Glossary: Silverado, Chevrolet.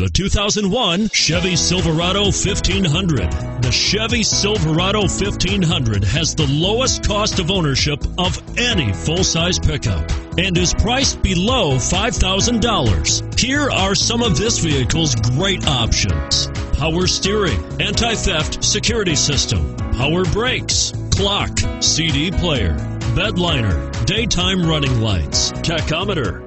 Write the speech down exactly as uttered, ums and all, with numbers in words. The two thousand one Chevy Silverado fifteen hundred. The Chevy Silverado fifteen hundred has the lowest cost of ownership of any full-size pickup and is priced below five thousand dollars. Here are some of this vehicle's great options: power steering, anti-theft security system, power brakes, clock, C D player, bed liner, daytime running lights, tachometer.